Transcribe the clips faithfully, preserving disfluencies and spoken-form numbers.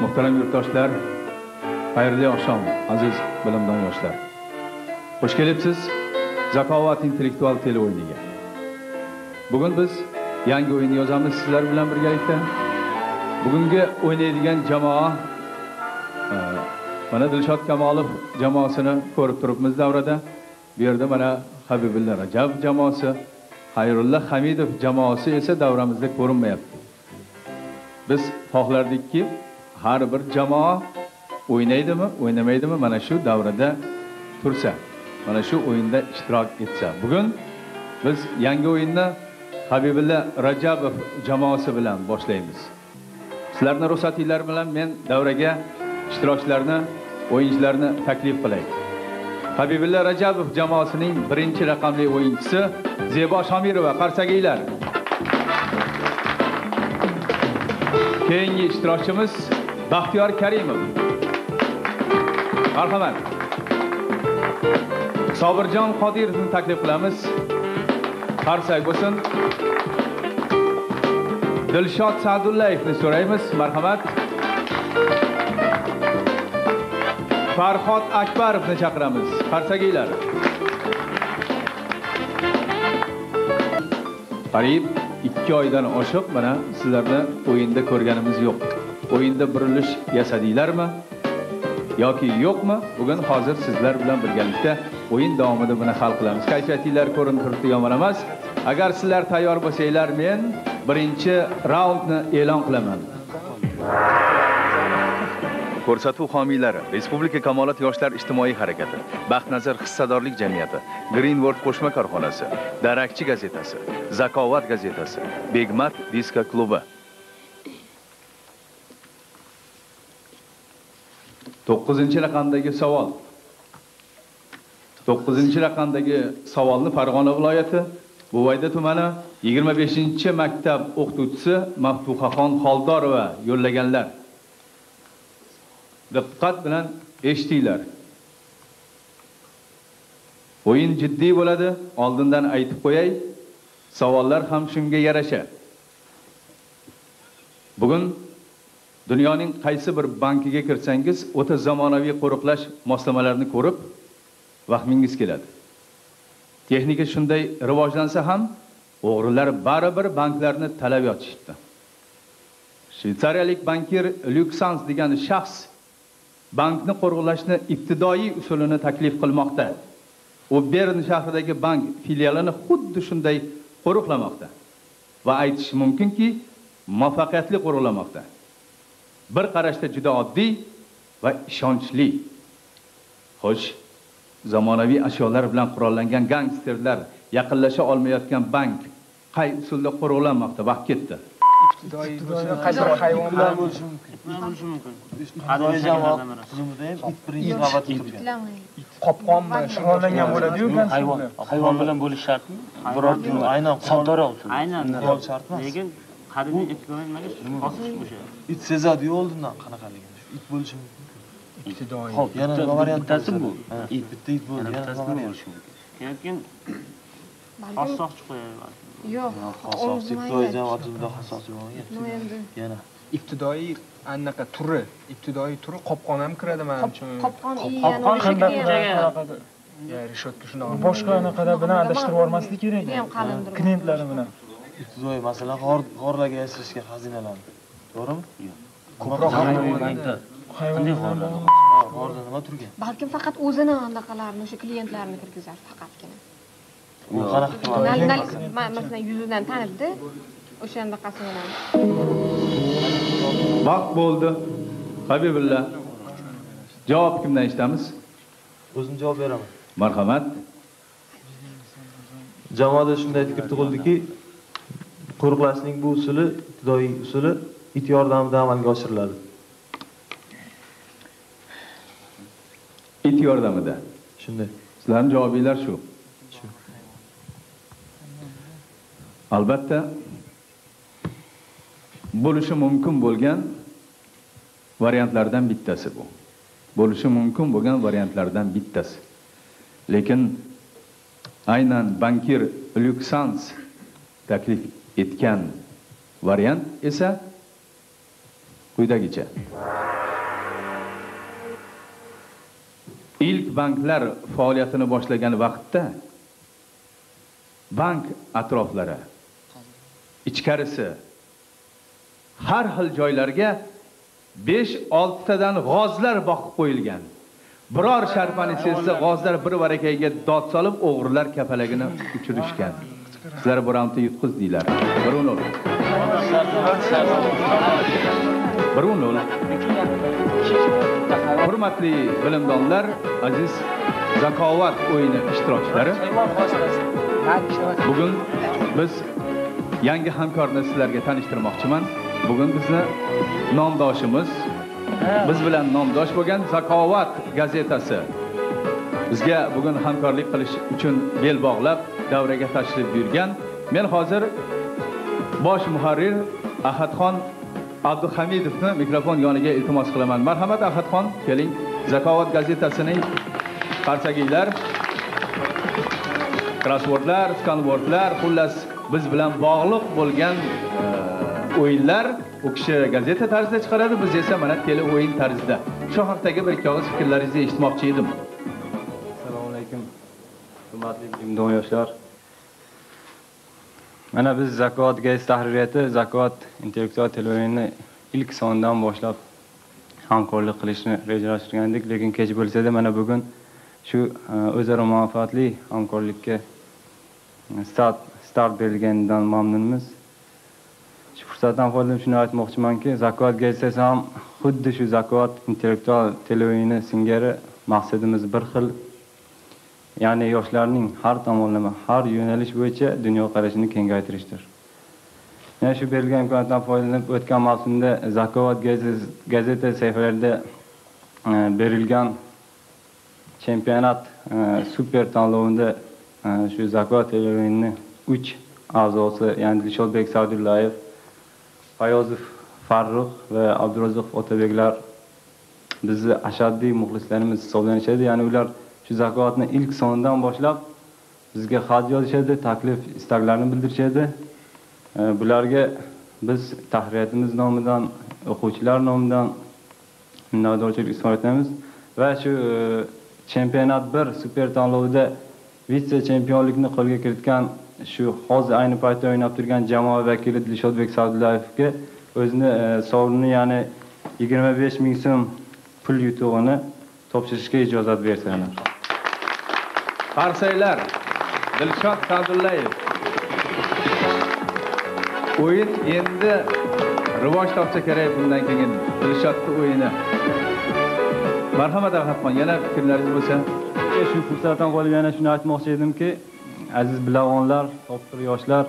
Muhterem yurttaşlar, hayırlı akşam aziz bilimdan yoshlar. Hoş gelipsiz Zakovat Intellektual tele o'yiniga. Bugün biz yangi o'yin yozamiz sizler bilan birgalikda. Bugungi o'ynaydigan jamoa mana Dilshod Kamolov jamoasini ko'rib turibmiz davrada. Bu yerda mana Habibulla Rajab jamoasi, Xayrulla Hamidov jamoasi esa davramizda ko'rinmayapti. Biz xohlardikki har bir jamoa o'ynaydimi, o'ynamaydimi mana shu davrada tursa, mana shu o'yinda ishtirok etsa. Bugun biz yangi o'yinni Habibulla Rajabov jamoasi bilan boshlaymiz. Sizlarning ruxsatinglar bilan men davraga ishtirokchilarni, o'yinchilarni taklif qilay. Habibulla Rajabov jamoasining birinchi raqamli o'yinchisi Zebo Shomirova, qarsakinglar. Keyingi ishtirokchimiz Baxtiyor Karimov. Marhamat. Sobirjon Qodirovni taklif qilamiz. Qarsak bo'lsin. Dilshod Sa'dullayevni so'raymiz. Marhamat. Farhod Akbarovni chaqiramiz. Qarsakinglar. Qarib ikki oydan oshib mana sizlarni o'yinda ko'rganimiz yo'q. O'yinda birilish yasadinglarmi yoki yo'qmi? Bugun hozir sizlar bilan birgalikda o'yin davomida buni hal qilamiz. Kayfiyatinglar ko'rinib turibdi, yomon emas. Agar sizlar tayyor bo'lsanglar, men birinchi raundni e'lon qilaman. Ko'rsatuv homiylari: Respublika Kamolat yoshlar ijtimoiy harakati, Baxtnazar hissadorlik jamiyati, Greenwood qo'shma korxonasi, Darakchi gazetasi, Zakovat gazetasi, Begmat diska klubi. to'qqizinchi raqamdagi savol. to'qqizinchi raqamdagi savolni Farg'ona viloyati Buvayda tumani yigirma beshinchi maktab o'qituvchisi Maftuhaxon Xoldorova yo'llaganlar. Diqqat bilan eshitinglar. O'yin jiddiy bo'ladi, oldindan aytib qo'yay. Savollar ham shunga yarasha. Bugun dunyoning qaysi bir bankiga kirsangiz, o'ta zamonaviy qo'riqlash moslamalarini ko'rib vahmingiz keladi. Texnika shunday rivojlansa ham, o'g'rilar baribir banklarni talab yotishdi. Shveysariyalik bankir Lyuksans degan shaxs bankni qo'rg'ilashni ibtidoiy usulini taklif qilmoqda. U Bern shahridagi bank filialini xuddi shunday qo'riqlamoqda va aytish mumkinki, muvaffaqiyatli qo'riqlamoqda. Bir qarashda juda oddiy va ishonchli. Xo'sh, zamonaviy ashyolar bilan qurollangan gangsterlar yaqinlasha olmayotgan bank qay usulda qo'riqlanmoqda? Vaqt ketdi. Qaysi hayvonlar bo'lishi mumkin? Adoyi jamoat tizimida ham birinchi qavatda turgan. Qopqonmi, shug'ullangan bo'ladi-yu, hayvon. Hayvon bilan bo'lish shartmi? Biror kim aynan qondaroq usul. Aynan yo'l shartmi? Lekin qadimiy ekologiya nimaga bosish o'sha? It sezadi yo'ldan qanaqaligini. It bo'lishi mumkin. Ibtidoiy. Xo'p, yana nima variantasi bu? It bitta it bo'ladi, yana nima bo'lishi mumkin? Lekin qossoqchi qo'yadi. Yo'q, xasos ibtidoiy jamoatda xasos bo'lmayapti. Yana ibtidoiy anaqa turi, ibtidoiy turi qopqon ham kiradi menimcha. Qopqon qanday joyga? Ya, rishotga shunaqa boshqa anaqada bilan adashtirib yormaslik kerak. Klientlari bilan ibtidoiy, masalan, g'orlarga yasashga xazinalanadi. To'g'rimi? Ko'proq bankda qanday g'orlar? G'orda nima turgan? Balkim faqat o'zini anaqalarini, o'sha klientlarini kirgizar faqatgina. Masalan, yuzidan tanibdi, o'shanda qasamlanadi. Vaqt bo'ldi. Habibulla, javob kimdan eshitamiz? O'zim javob beraman. Marhamat. Jamoada shunday fikr tug'ildiki, qo'riqlashning bu usuli, ibtidoiy usuli it yordamida amalga oshiriladi. It yordamida. Shunday. Sizlarning javobinglar shu. Albatta bo'lishi mumkin bo'lgan variantlardan bittasi bu. Bo'lishi mumkin bo'lgan variantlardan bittasi. Lekin aynan bankir Lyuksans taklif etgan variant esa Quyida geçe. İlk banklar faaliyetini başlayan vaxtda bank atroflari, ichkarisi, har xil joylarga besh olti tadan g'ozlar boqib qo'yilgan. Biror sharpani sezsa g'ozlar bir varakayga dod solib o'g'rilar kapalagini uchirishgan. Sizlar buramni yutqizdinglar. bir nol. bir nol. Hurmatli bilimdonlar, aziz zakovat o'yini ishtirokchilari. Bugun biz yangi hamkorni sizlarga tanishtirmoqchiman. Bugun bizlar nomdoshimiz, biz bilan nomdosh bo'lgan Zakovat gazetasi bizga bugun hamkorlik qilish uchun bel bog'lab davraga tashrif buyurgan. Men hozir bosh muharrir Ahadxon Abduhamidovni mikrofon yoniga iltimos qilaman. Marhamat Ahadxon, keling. Zakovat gazetasining qarsaginglar, crosswordlar, skanwordlar, xullas biz bilan bog'liq bo'lgan o'yinlar u kishi gazeta tarzida chiqaradi, biz esa mana tele o'yin tarzida. Shu haqdagi bir qog'iz fikrlaringizni eshitmoqchi edim. Assalomu alaykum. Hurmatli bilimdon yoshlar. Mana biz Zakovat gazetasi tahririyati Zakovat intellektual televideniyasini ilk sondan boshlab hamkorlik qilishni rejalashtirgandik, lekin kech bo'lsa-da mana bugun shu o'zaro manfaatli hamkorlikka start start berilganidan mamnunmiz. Shu fursatdan foydalanib shuni aytmoqchimanki, Zakovat gazetasi ham xuddi shu Zakovat intellektual televideniyasi singari maqsadimiz bir xil, ya'ni yoshlarning har tomonlama, har yo'nalish bo'yicha dunyoqarashini kengaytirishdir. Yana shu berilgan imkoniyatdan foydalanib o'tgan mavsumda Zakovat gazetasi sayfalarida berilgan chempionat super tanlovida shu Zakovat televideniyasining uch a'zosi, ya'ni Dilshodbek Saudullayev, Fayozov Farruh va Abdurazzoq Otabeklar bizni ashaddiy muxlislarimiz hisoblanishadi. Ya'ni ular shu zakovatni ilk sonidan boshlab bizga xat yozishadi, taklif istaklarini bildirishadi. Bularga biz tahririyatimiz nomidan, o'quvchilar nomidan minnatdorchilik izhor etamiz va shu chempionat bir super tanlovida vitse chempionlikni qo'lga kiritgan, shu hozir ayni paytda o'ynab turgan jamoa vakili Dilshodbek Saudullayevga o'zini e, sovrini, ya'ni yigirma besh ming so'm pul yutug'ini topshirishga ijozat bersalar. Qarsanglar, Dilshod Saudullayev. O'yin endi rivoj topsa kerak bundan keyin Dilshodning o'yini. Marhamat Ahadxon, yana fikrlaringiz bo'lsa, shu fursatdan qo'lib yana shuni aytmoqchi edimki, aziz bilavonlar, topqir yoshlar,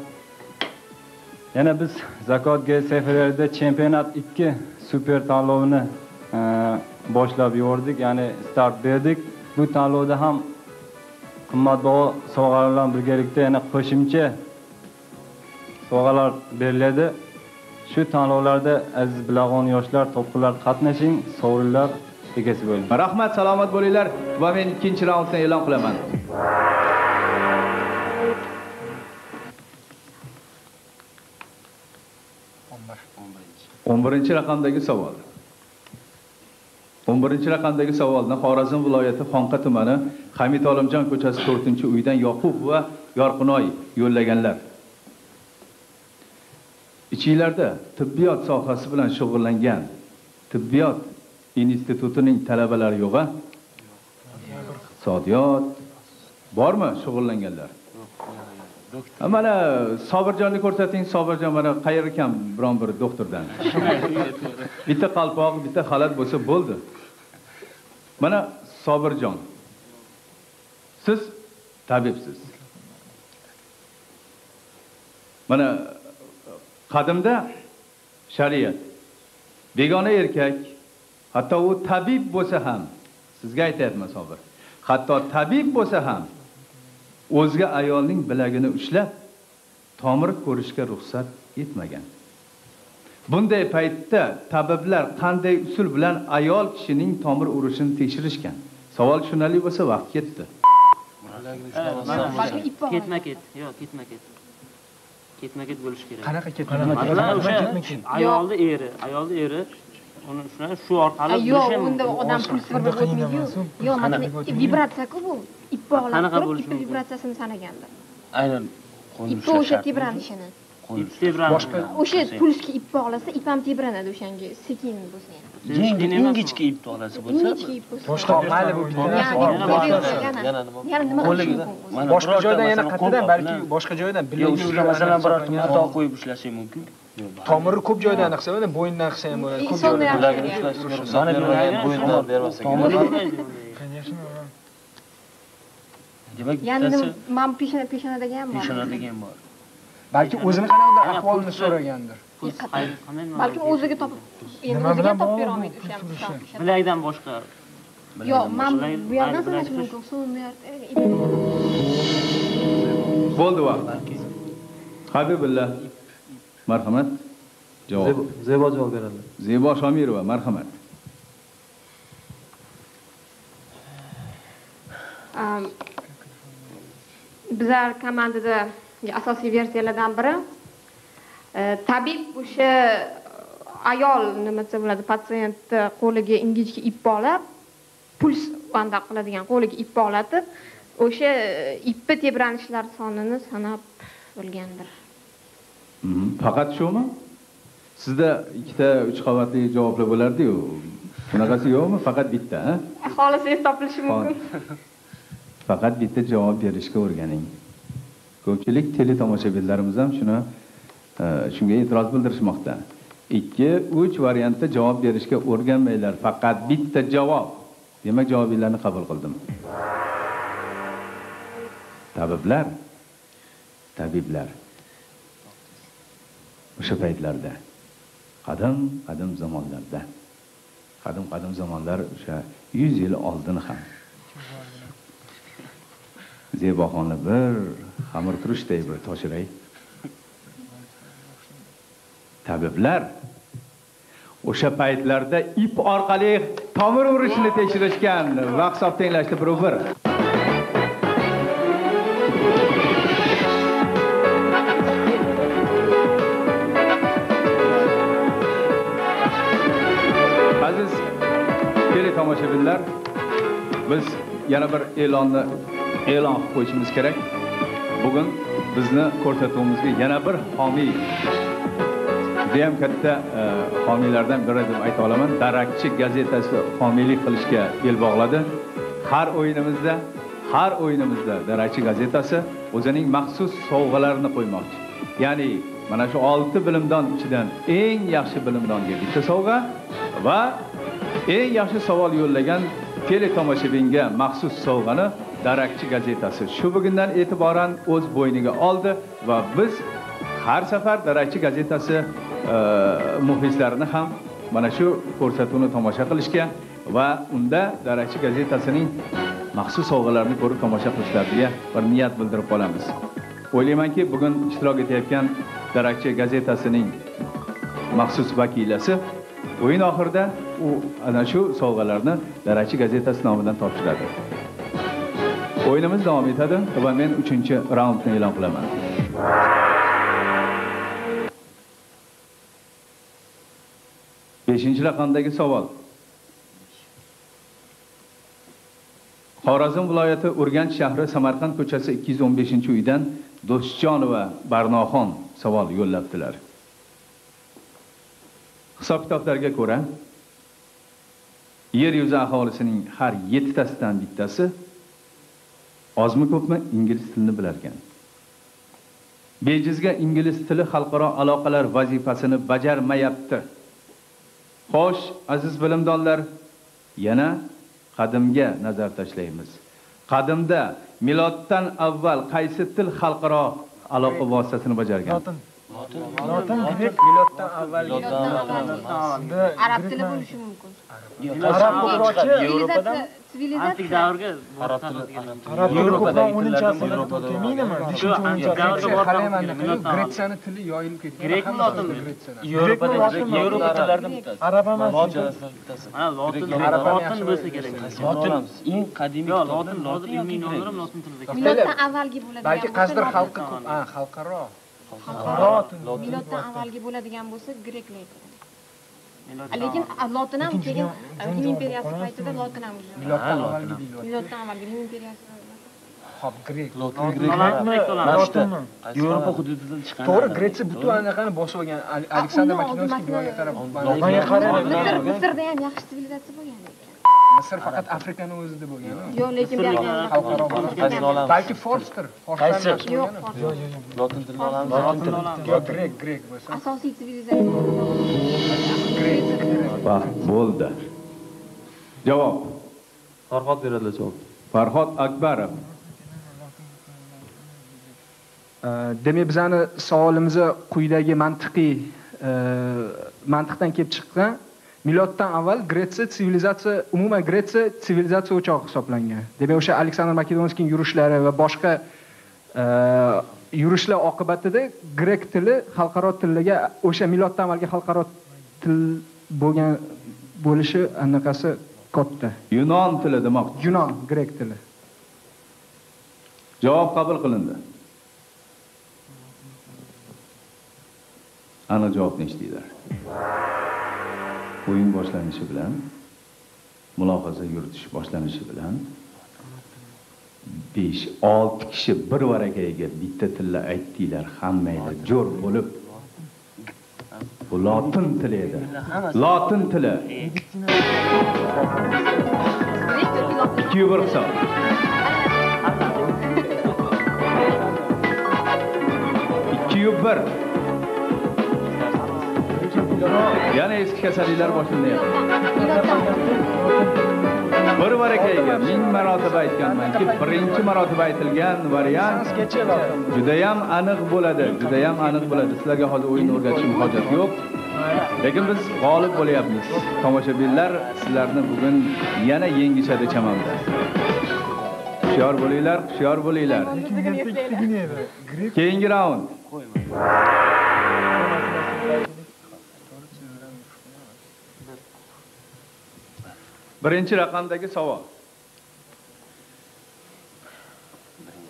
yana biz Zakovat gazetasilarida chempionat ikki super tanlovini e, boshlab yubordik, ya'ni start berdik. Bu tanlovda ham qimmatbaho sovg'alar bilan birgalikda yana qo'shimcha sovg'alar beriladi. Shu tanlovlarda aziz bilavon yoshlar, topqirlar qatnashing, sovrinlar egasi bo'ling. Rahmat, salomat bo'linglar va men ikkinchi raundni e'lon qilaman. o'n birinchi raqamdagi savol. o'n birinchi raqamdagi savolni Xorazm viloyati Xonqa tumani Hamid Olimjon ko'chasi to'rtinchi uydan Yoqub va Yorqinoy yo'llaganlar. Ichinglarda tibbiyot sohasi bilan shug'ullangan Tibbiyot institutining talabalari yo'q-a? Iqtisodiyot bormi shug'ullanganlar? Mana Sobirjonni ko'rsating, Sobirjon mana qayer ekan biron bir doktordan. Bitta qalpoq, bitta xalat bo'lsa bo'ldi. Mana Sobirjon. Siz tabibsiz. Mana qadimda shariat begona erkak, hatto u tabib bo'lsa ham, sizga aytayapman Sobir. Hatto tabib bo'lsa ham o'zga ayolning bilagini ushlab tomir ko'rishga ruxsat etmagan. Bunday paytda tabiblar qanday usul bilan ayol kishining tomir urishini tekshirishgan? Savol tushunarli bo'lsa vaqt ketdi. Ketma-ket, yo'q, ketma-ket. Ketma-ket bo'lish kerak. Qanaqa ketma-ket? Ayolning eri, ayolning eri Onun şu ortalık bir şey mi? Yok, onda odam pulsi var bo'lib o'tmaydi-yu. Yo'q, mana vibratsiya-ku bu. Ipni olib, ipni vibratsiyasini sanaganda. Aynan qo'nishi shart. Ipni o'sha tebranishini. Qo'nishi tebranishini. O'sha pulski ipni olsa, ip ham tebranadi o'shanga, sekin bo'lsa ham. Ingichka ipni olasi bo'lsa, boshqa mayli bo'lib qoladi. Boshqa joydan yana qatidan, balki boshqa joydan bilmaymiz. Masalan, biror mato qo'yib ushlash mumkin. Tomiri ko'p joydan aniqsa, mana bo'yindan qilsa ham bo'ladi. Ko'p joydan ushlash. Zona bermagan bo'yindan bermasa kerak. Demak, ya'ni men peshonadagi ham bor. Peshonadagi ham bor. Balki o'zini qanaqadir ahvolini so'ragandir. Balki o'ziga topib, endi o'ziga topib bera olmaydi o'sha ham. Bilakdan boshqa. Yo'q, men bu yerdan so'rash mumkin, so'rmayapti. Bo'ldi vaqt. Habibulla. Marhamat. Javob. Zebo javob beradi. Zebo Shomirova, marhamat. Bizlar komandada asosiy versiyalardan biri tabib o'sha ayol nima desa bo'ladi, patsientni qo'liga ingichka ip bog'lab, puls bandaq qiladigan qo'liga ip bog'latib, o'sha ipni tebranishlar sonini sanab bilgandir. Faqat shumi? Sizda ikki uch qavatli javoblar bo'lardi-ku. Bunaqasi yo'qmi? Faqat bitta, ha? Xohlasangiz topilishi mumkin. Faqat bitta javob berishga o'rganing. Ko'pchilik teletomoshabinlarimiz ham shuni shunga e'tiroz bildirishmoqda. ikki uch variantda javob berishga o'rganmaylar, faqat bitta javob. Demak, javoblarni qabul qildim. Tabiblar, tabiblar. O'sha paytlarda, qadim-qadim zamonlarda, qadim-qadim zamonlar o'sha yuz yil oldin ham Zeboxonni bir xamir turishday bir toshiray. Tabiblar o'sha paytlarda ip orqali tomir urishini tekshirishgan va hisob tenglashdi bir bir. Aziz teletomoshabinlar, biz yana bir e'lonni e'lon qilib qo'yishimiz kerak. Bugun bizni ko'rsatuvimizga yana bir homiy, juda ham katta homiylardan biri deb ayta olaman, Darakchi gazetasi homiylik qilishga bel bog'ladi. Har o'yinimizda, har o'yinimizda Darakchi gazetasi o'zining maxsus sovg'alarini qo'ymoqchi. Ya'ni mana shu olti bilimdon ichidan eng yaxshi bilimdonga bitta sovg'a va eng yaxshi savol yo'llagan teletomoshabinga maxsus sovg'ani Darakchi gazetasi shu bugundan e'tiboran o'z bo'yniga oldi va biz har safar Darakchi gazetasi muxlislarini ham mana shu ko'rsatuvni tomosha qilishga va unda Darakchi gazetasining maxsus sovg'alarini ko'rib tomosha qilishlariga bir niyat bildirib qolamiz. O'ylaymanki, bugun ishtirok etayotgan Darakchi gazetasining maxsus vakilasi o'yin oxirida u ana shu sovg'alarni Darakchi gazetasi nomidan topshiradi. O'yinimiz davom etadi va men uchinchi raundni e'lon qilaman. beshinchi raqamdagi savol. Xorazm viloyati Urganch shahri Samarqand ko'chasi ikki yuz o'n beshinchi uydan Do'stjonova Barnoxon savol yo'llabdilar. Hisob-kitoblarga ko'ra, yer yuzi aholisining har yettitasidan bittasi ozmi ko'pmi ingliz tilini bilar ekan. Bejizga ingliz tili xalqaro aloqalar vazifasini bajarmayapti. Xo'sh, aziz bilimdonlar, yana qadimga nazar tashlaymiz. Qadimda miloddan avval qaysi til xalqaro aloqa vositasini bajargan? Lotin. Lotin grek miloddan avval. Arab tili bo'lishi mumkin. Arab o'quvchi Yevropadan antik davrga Yevropadan o'ninchi asrda minimum beshinchi o'ninchi asrda Gretsiyani tili yoyilib ketgan. Grek lotin Yevropadan Yevropa tillaridan bittasi. Arab ham bittasi. Mana lotin lotin bo'lsa kerak. Lotin eng qadimiy. Yo, lotin lotin ilmiy nomlari lotin tilida. Miloddan avvalgi bo'ladigan. Balki qasdir xalqqa ko'p, ha, xalqaro. Xalqaro lotin. Miloddan avvalgi bo'ladigan bo'lsa, greklar. Lekin Lotinam keyin Rim imperiyasi paytida Lotinam bo'lgan. Miloddan avvalgi Milod. Miloddan avvalgi Rim imperiyasi. Xo'p, Grek, Lotin Greklar. Yevropa hududidan chiqqan. To'g'ri, Gretsiya butun anaqani bosib olgan. Aleksandr Makedonskiy bilan qarab, Lotinga qarab Misr, Misrda ham yaxshi sivilizatsiya bo'lgan. Misr faqat Afrikaning o'zida bo'lgan. Yo'q, lekin bu ham balki Forster, Forster. Yo'q, Lotin tillarimiz, Lotin tillarimiz. Yo'q, Grek, Grek bo'lsa. Asosiy sivilizatsiya Grek. Va, bo'ldi. Javob. Farhod beradilar javob. Farhod Akbarov. Demek bizani savolimizga quyidagi mantiqiy mantiqdan kelib chiqqan miloddan avval Gretsiya sivilizatsiya umuman Gretsiya sivilizatsiya o'chog'i hisoblangan. Demak o'sha Aleksandr Makedonskiyning yurishlari va boshqa yurishlar oqibatida grek tili xalqaro tillarga o'sha miloddan avvalgi xalqaro til bo'lgan bo'lishi anaqasi katta. Yunon tili demoq. Yunon, grek tili. Javob qabul qilindi. Ana cevap ne işleyler? Oyun başlanışı bilen, mülahaza yürütüş başlanışı bilen, besh olti kişi bir varakaga bitta tilla aytdilar, hammayla jo'r bo'lib. Bu Lotin tili edi. Lotin tili. ikki bir hisob. ikki bir. Yani eski kasalliklar boshlanadi. Bir varakayga ming marotaba aytganmanki, birinchi marotaba aytilgan variant juda ham aniq bo'ladi, juda ham aniq bo'ladi. Sizlarga hozir o'yin o'rgatishim hojat yo'q. Lekin biz g'olib bo'lyapmiz. Tomoshabinlar sizlarni bugun yana yengishadi chamamda. Hushyor bo'linglar, hushyor bo'linglar. Keyingi raund. Birinchi raqamdagi savol.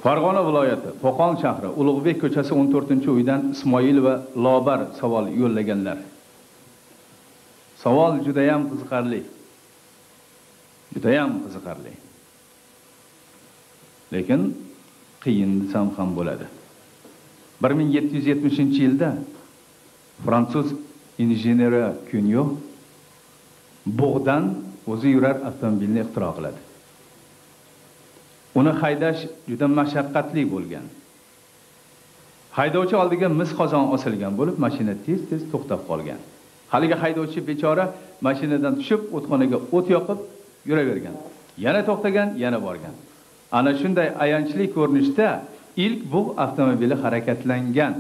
Farg'ona viloyati, Qo'qon shahri, Ulug'bek ko'chasi o'n to'rtinchi uydan Ismoil va Lobar savol yo'llaganlar. Savol juda ham qiziqarli. Juda ham qiziqarli. Lekin qiyin desam ham bo'ladi. bir ming yetti yuz yetmishinchi yilda fransuz injeneri Kunyo bug'dan o'zi yurar avtomobilni ixtiro qiladi. Uni haydash juda mashaqqatli bo'lgan. Haydovchi oldiga mis qozon osilgan bo'lib, mashina tez-tez to'xtab qolgan. Haliga haydovchi bechora mashinadan tushib, o'txonaga o't yoqib yuravergan. Yana to'xtagan, yana borgan. Ana shunday ayanchli ko'rinishda ilk bu avtomobili harakatlangan.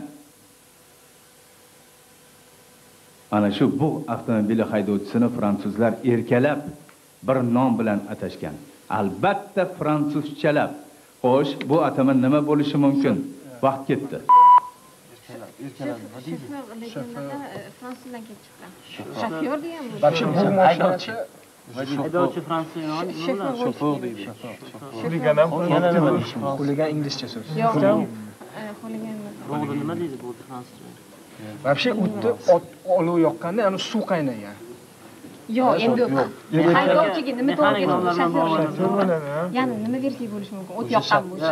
Ana shu bu avtomobili haydovchisini fransuzlar erkalab bir nom bilan atashgan. Albatta fransuzchalab. Xo'sh, bu atama nima bo'lishi mumkin? Vaqt ketdi. Erkalab nima deydi? Fransuzdan kelib chiqqan. Shofyor degan bu haydovchi. Haydovchi fransuzdan nima? Shofyor deydi. Xuligan ham yana nima deydi? Xuligan inglizcha so'z. Yo'q. Xuligan. Ro'g'ri nima deydi bu fransuzcha? Vabshe o'tdi, olov yoqqanda ana suv qaynagan. Yo'q, endi yo'q. Haydovchiga nima to'g'ri bo'ladi? Ya'ni nima versiya bo'lishi mumkin? O't yoqqan bo'lishi.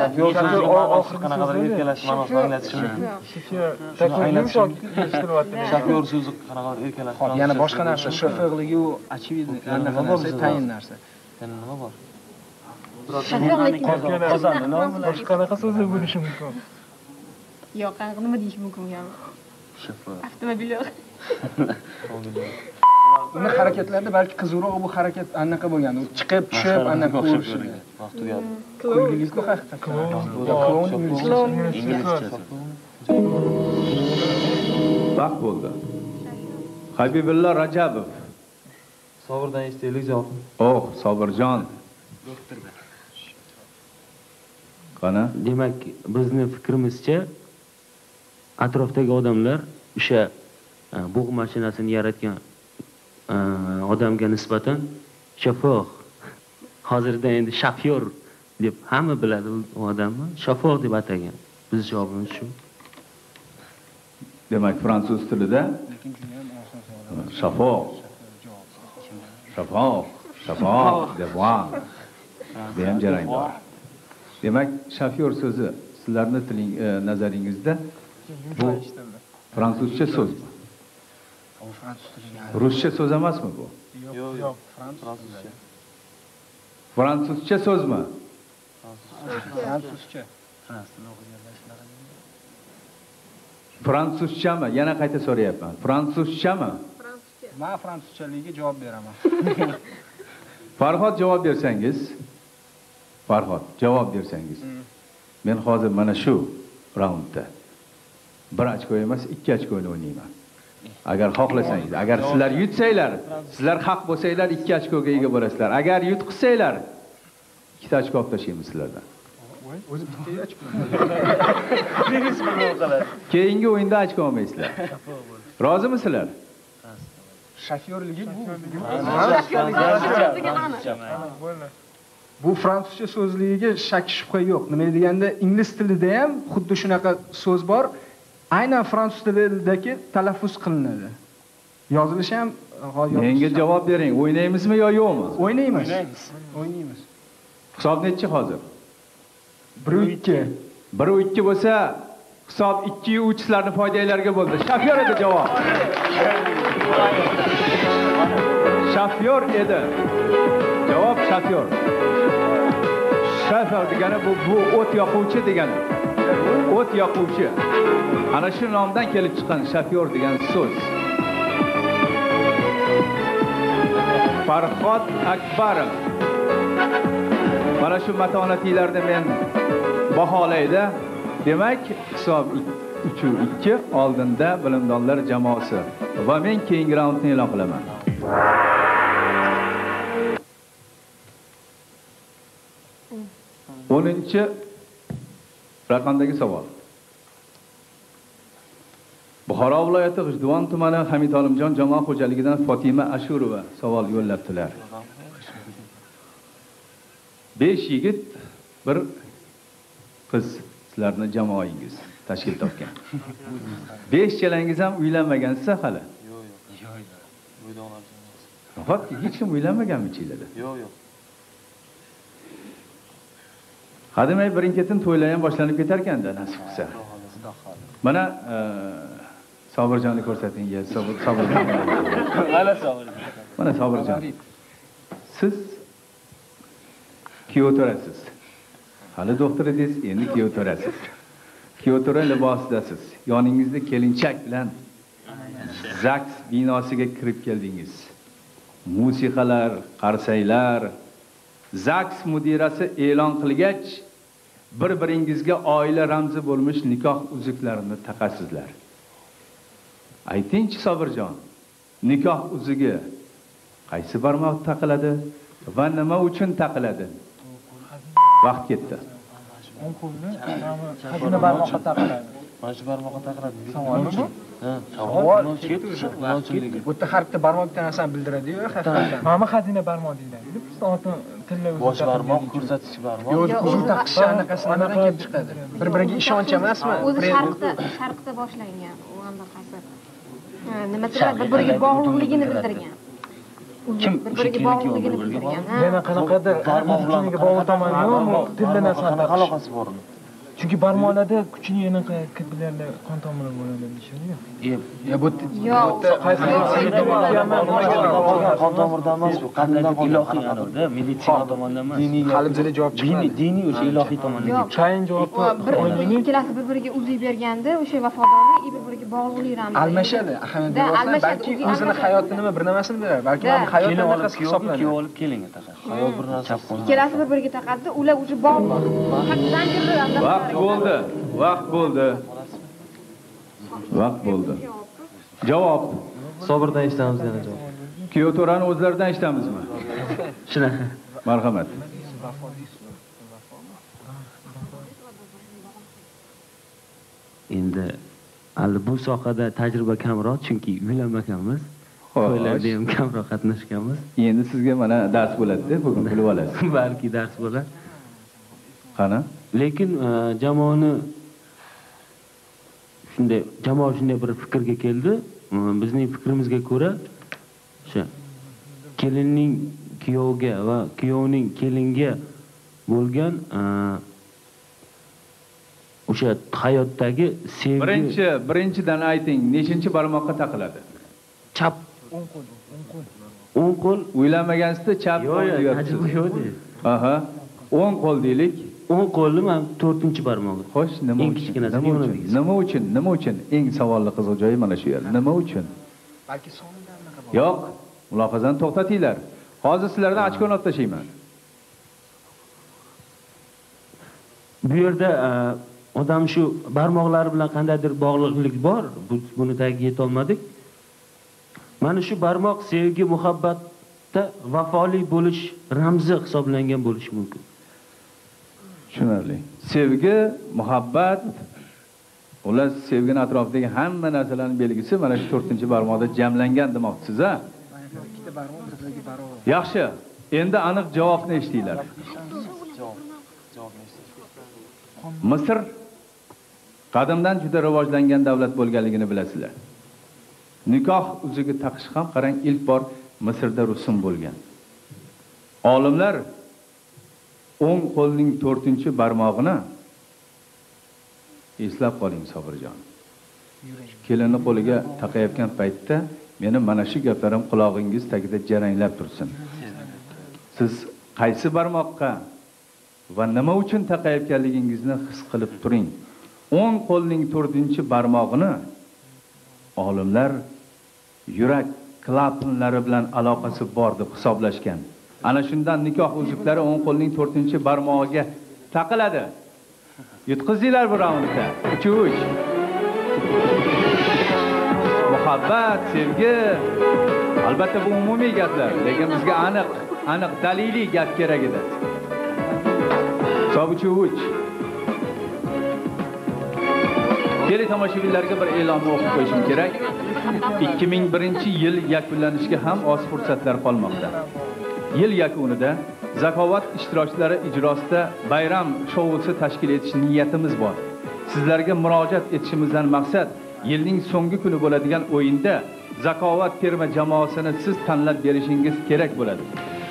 Oxir qanaqa bir erkalash ma'nosini anglatishmi? Shofyor so'zi qanaqa erkalash. Yana boshqa narsa, shofyorligi u очевидно, tayin narsa. Yana nima bor? Qanaqa so'zlar bo'lishi mumkin? Yo'q, qanaqa nima deyish mumkin ham? Avtomobil. Uni harakatlarida balki qiziqroq bu harakat anaqa bo'lgan. U chiqib tushib anaqa ko'rishdi. Vaqt tugadi. Ko'ngilingizga haqiqatan klon. Vaqt bo'ldi. Habibulla Rajabov. Sobirdan eshitdik javob. Oh, Sobirjon. Doktordan. Qana? Demak, bizning fikrimizcha atrofdagi odamlar o'sha bug' mashinasini yaratgan odamga nisbatan shofyor, hozirda endi shofyor deb hamma biladi u odamni, shofyor deb atagan. Biz javobimiz shu. Demak, fransuz tilida lekin shofyor Safa, safa, devam. Benim cerayim var. Demek şafiyor sözü sizlerin e, nazarinizde bu Fransızca söz mü? Rusça söz emez mi bu? Yok, yok. Fransızca. Fransızca söz mü? Fransızca. Fransızca mı? Yana qayta so'rayapman. Fransızca mı? Ma Fransızcaligiga cevap beraman. Farhod cevap bersangiz. Farhod cevap bersangiz. Men hozir mana shu raundda bir ochko emas, ikki ochko o'ynayman. Agar xohlasangiz, agar sizlar yutsanglar, sizlar haq bo'lsanglar ikki ochkoga ega bo'lasizlar. Agar yutqisanglar ikkita ochko olib tashlaymiz sizlardan. O'zi bitta ochko. Nega sizlar? Keyingi o'yinda ochko olmaysizlar. Rozimisilar? Şoförlüğü bu. Bu Fransızca sözlüğüge şak şüphe yok. Nima deganda İngiliz tilida ham xuddi shunaqa söz bor. Aynan fransuz tilidagi talaffuz qilinadi. Yozilishi ham g'oyat. Menga javob bering. O'ynaymizmi yo yo'qmi? O'ynaymiz. O'ynaymiz. Hisob nechi hozir? bir ikki. bir ikki bo'lsa, hisob ikki uch larni foydalarga bo'ldi. Shofyor edi javob. Şoför edi. Cevap şoför. Şoför degani bu bu o't yoquvchi degani. O't yoquvchi. Ana shu nomdan kelib chiqqan şoför degan so'z. Farhod Akbarov. Mana shu matonatinglarni men baholayda. Demek hisob uch ikki oldinda bilimdonlar jamoasi va men keyingi raundni e'lon qilaman. o'ninchi raqamdagi savol. Buxoro viloyati G'ijduvon tumani Hamid Olimjon jamoa xo'jaligidan Fatima Ashurova savol yo'llabdilar. besh yigit, bir qiz sizlarning jamoangiz tashkil topgan. besh chalangiz ham uylanmagansiz hali? Yo'q, yo'q. Nahotki hech kim uylanmaganmichinglarda? Yo'q, yo'q. Hademay birin-ketin to'ylar ham boshlanib ketar ekanda nasib qilsa. Mana Sobirjonni ko'rsatingiz, Sobir, Sobirjon. Mana Sobirjon. Mana Sobirjon. Siz kiyov to'rasiz. Hali doktor edingiz, endi kiyov to'rasiz. Kiyotara libosdasiz. Yoningizda kelinchak bilan Zaks binosiga kirib keldingiz. Musiqalar, qarsaylar, Zaks mudirasi e'lon qilgach, bir-biringizga oila ramzi bo'lmuş nikoh uzuklarini taqasizlar. Aytingchi Sobirjon, nikoh uzugi qaysi barmoq taqiladi va nima uchun taqiladi? Vaqt ketdi. Qanday barmoqqa taqiladi? Mana shu barmoqqa taqiladi. Savol bu. Ha, savol. Bu yerda har bir barmoq bitta narsani bildiradi-yu, haqiqatan. Mana xazina barmoq deyiladi. Bizda otin tilla o'zi. Bosh barmoq, ko'rsatuvchi barmoq. Yo'q, uzun taqish anaqasidan kelib chiqadi. Bir-biriga ishonch emasmi? O'zi sharqda, sharqda boshlangan u anaqasi. Nima deyiladi? Bir-biriga bog'liqligini bildirgan. Kim bir-biriga bog'liqligini bildirgan. Yana qanaqadir barmoq bilan bog'liq tomoni yo'qmi? Tilladan qanday aloqasi bormi? Chunki barmoqlarda kuchli yanaqa kitlarlar qon tomiri bo'ladi deyishadi-ku. E, bu yerda qaysi qon tomiridan emas-ku, qandaydir ilohiy tomonda, meditsina tomonidan emas. Qalbchilik javob chiqadi. Diniy o'sha ilohiy tomondan kelib. Chayin javob o'yinning ikkalasi bir-biriga uzib berganda o'sha vafodorlik bir-biriga bog'liqlik ramzi. Almashadi, ahamiyatli bo'lsa, balki o'zini hayotini nima bir namasini berar, balki ham hayotni olib hisoblanadi. Kiyib olib kelinga taqar. Hayot bir narsa. Ikkalasi bir-biriga taqadi, ular o'sha bog'liq. Haqiqatan Vaqt bo'ldi. Vaqt bo'ldi. Vaqt bo'ldi. Javob Sobirdan eshitamiz yana javob. Kiyota'ni o'zlaridan eshitamizmi? Shunaqa. Marhamat. Endi bu sohada tajriba kamroq, chunki uylanmaganmiz. To'ylarda ham kamroq qatnashganmiz. Endi sizga mana dars bo'ladi-da, bugun bilib olasiz. Balki dars bo'lar. Qani? Lekin jamoani shunday jamoa shunday bir fikrga keldi. Bizning fikrimizga ko'ra o'sha kelinning kuyovga va kuyovning kelinga bo'lgan o'sha hayotdagi sevgi. Birinchi, birinchidan ayting, nechinchi barmoqqa taqiladi? Chap o'ng qo'l, o'ng qo'l. O'ng qo'l o'ylamagansiz-da, chap qo'l deyapsiz. Aha. O'ng qo'l deylik. O'ng qo'lni men to'rtinchi barmoqim. Xo'sh, nima uchun? Nima uchun? Nima uchun? Eng savolli qiziq joyi mana shu yer. Nima uchun? Balki sonidan nima bo'ladi? Yo'q, mulohazani to'xtatinglar. Hozir sizlardan ochkoni olib tashlayman. Bu yerda odam shu barmoqlari bilan qandaydir bog'liqlik bor. Buni tagiga yeta olmadik. Mana shu barmoq sevgi, muhabbatda vafoli bo'lish ramzi hisoblangan bo'lishi mumkin. Tushunarli. Sevgi, muhabbat, ular sevgining atrofidagi hamma narsalarning belgisi mana shu to'rtinchi barmoqda jamlangan demoqchisiz-a? Ikkita barmoq birdagi barobar. Yaxshi. Endi aniq javobni eshitinglar. Misr qadimdan juda rivojlangan davlat bo'lganligini bilasizlar. Nikoh uzugi taqish ham qarang ilk bor Misrda rusum bo'lgan. Olimlar o'ng qo'lning to'rtinchi barmog'ini eslab qoling Sobirjon. Kelinni qo'liga taqayotgan paytda meni mana shu gaplarim quloqingiz tagida jaranglab tursin. Siz qaysi barmoqqa va nima uchun taqayotganligingizni his qilib turing. O'ng qo'lning to'rtinchi barmog'ini olimlar yurak klapanlari bilan aloqasi bor deb hisoblashgan. Ana shundan nikoh uzuklari o'ng qo'lning to'rtinchi barmog'iga taqiladi. Yutqizinglar bu raundda. uch uch. Muhabbat, sevgi albatta bu umumiy gaplar, lekin bizga aniq, aniq daliliy gap kerak edi. Hisob uch uch. Geri tomoshabinlarga bir e'lonni o'qib qo'yishim kerak. ikki ming birinchi yil yakunlanishiga ham oz fursatlar qolmoqda. Yil yakunida Zakovat ishtirokchilari ijrosida bayram shousi tashkil etish niyatimiz bor. Sizlarga murojaat etishimizdan maqsad yilning so'nggi kuni bo'ladigan o'yinda Zakovat terma jamoasini siz tanlab berishingiz kerak bo'ladi.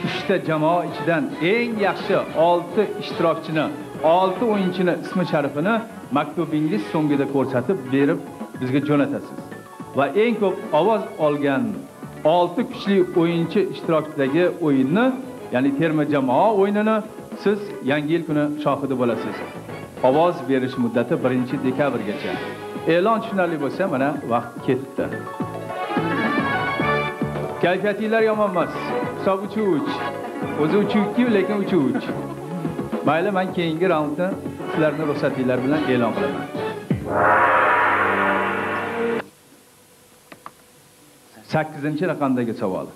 Uchta jamoa ichidan eng yaxshi olti ishtirokchini, olti o'yinchini ismi sharifini maktubingiz so'ngida ko'rsatib berib bizga jo'natasiz. Va eng ko'p ovoz olgan olti kuchli o'yinchi ishtirokidagi o'yinni, ya'ni terma jamoa o'yinini siz yangi yil kuni shohidi bo'lasiz. Ovoz berish muddati birinchi dekabrgacha. E'lon tushunarli bo'lsa, mana vaqt ketdi. Kayfiyatinglar yomon emas. Hisob uch uch. O'zi uch ikki, lekin uch uch. Mayli, men keyingi raundda sizlarning ruxsatinglar bilan e'lon qilaman. sakkizinchi raqamdagi savol.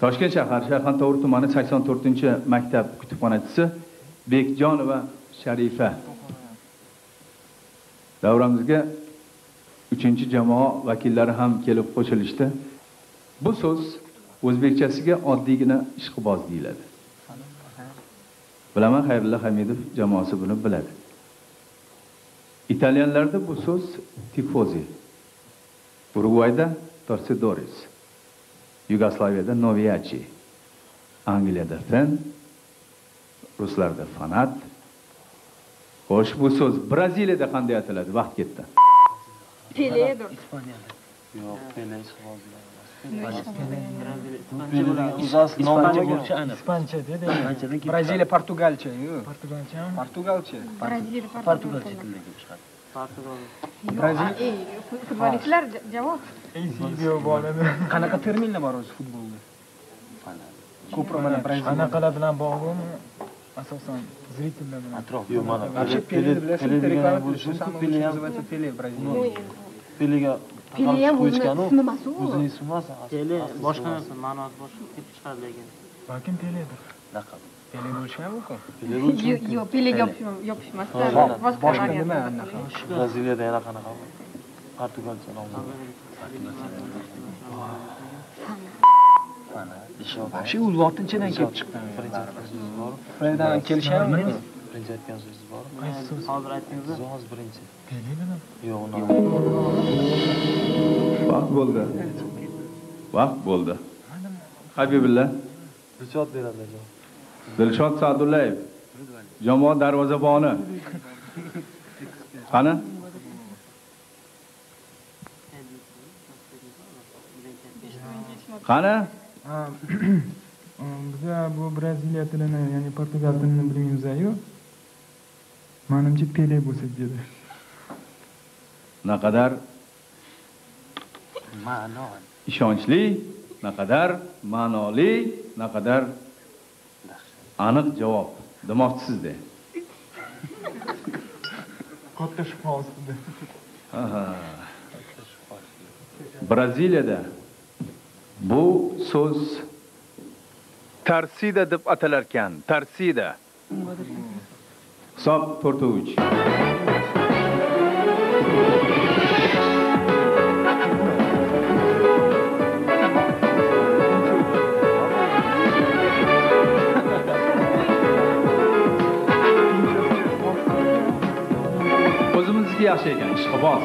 Toshkent shahar Shayxontohur tumani sakson to'rtinchi maktab kutubxonachisi Bekjonova Sharifa. Davramizga uchinchi jamoa vakillari ham kelib qo'shilishdi. Bu so'z o'zbekchasiga oddiygina ishqiboz deyiladi. Bilaman, Xayrulla Hamidov jamoasi buni biladi. Italyanlarda bu so'z tifozi. Uruguayda Torcedores, Yugoslaviyada Noviachi, Angliyada Fen, Ruslarda Fanat. Xo'sh, bu so'z Braziliyada qanday ataladi? Vaqt ketdi. Peledo. Yo'q, Peledo so'zi. Braziliya Portugalcha. Portugalcha. Portugalcha. Braziliya Portugalcha tilidagi chiqadi. Brazil futbolchilar javob. Video bo'ladi. Qanaqa terminlar bor o'zi futbolda? Ko'proq mana Brazil anaqalar bilan bog'liqmi? Asosan zritellar bilan. Atrof yo'q mana. Telegram bo'lishi televiziya tele Brazil. Telega qo'yishganu. O'zining ismi emas. Tele boshqa ma'nosi boshqa deb chiqadi lekin. Balkim teledir. Laqab. Pele bo'lishi mumkin. Yo, Pelega yopishmasdan boshqa nima anaqa? Braziliyada yana qanaqa? Portugalcha nomi. Mana, mana. Shu oltinchidan kelib chiqqan. Fredan kelishamiz. Birinchi aytgan so'zingiz bormi? Hozir aytdingiz-ku. So'z birinchi. Pelemi? Yo'q, nomi. Vaqt bo'ldi. Vaqt bo'ldi. Habibillah. Rüşvet veren de. Dilşod Sadullayev. Jamoat darvozaboni. Qani? Qani? Bize bu Brezilya tilini, yani Portugal tilini bilingizmi? Menimcha Pele bo'lsa dedi. Ne kadar ma'noli, ishonchli, ne kadar ma'noli, ne kadar aniq cevap. Demoqchisizda. Katta shubha ostida. Aha. Brazilyada bu söz tarsida deb atalarkan, tarsida. Hisob to'rt uch. O'zimizga yaxshi ekan, ishqiboz.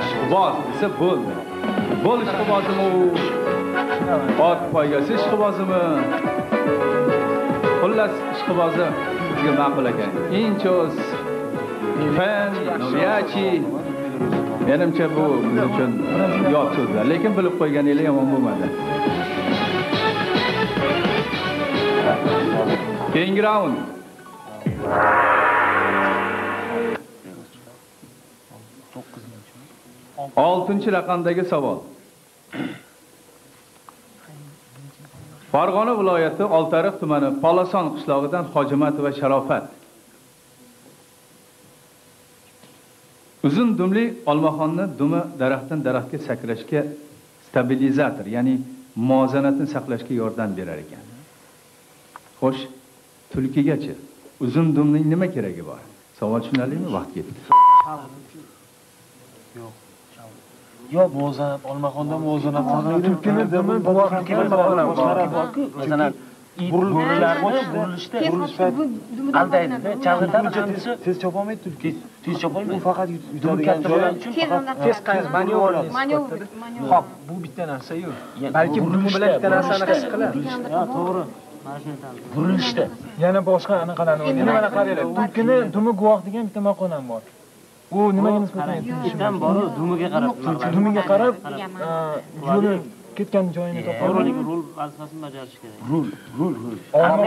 Ishqiboz desa bo'ldi. Bo'l ishqibozmi u? Ot poygasi ishqibozmi? Xullas ishqibozi. Ma'qul ekan. Inchos, fan, noviachi. Menimcha bu biz uchun yot so'zlar, lekin bilib qo'yganinglar yomon bo'lmadi. Keyingi raund. oltinchi raqamdagi savol. Farg'ona viloyati Oltiariq tumani Palason qishlog'idan Hojimatova Sharofat. Uzun dumli olmaxonni dumi daraxtdan daraxtga sakrashga stabilizator, ya'ni muvozanatni saqlashga yordam berar ekan. Xo'sh, tulkigacha uzun dumning nima keragi bor? Savol tushunarlimi? Vaqt ketdi. Yo'q. Yo muvozanat olmaxonda muvozanat turkini bu masalan burilishlar burilishda burilishda qandaydida chag'itadi hamda tez chopolmaydi turkiy tez chopolmaydi faqat yutadigan joyi uchun tez qayiq manevr manevr hop bu bitta narsa yu balki bu bilan bitta narsani his qiladi to'g'ri burilishda yana boshqa anaqalarni o'ynaydi nimalar qaranglar turkini dumi guvoh degan bitta maqolam bor. O nimaga nisbatan aytishdan bor, dumiga qarab, dumiga qarab, yo'lni ketgan joyini topib, rol vazifasini bajarish kerak. Rol, rol, rol. Ammo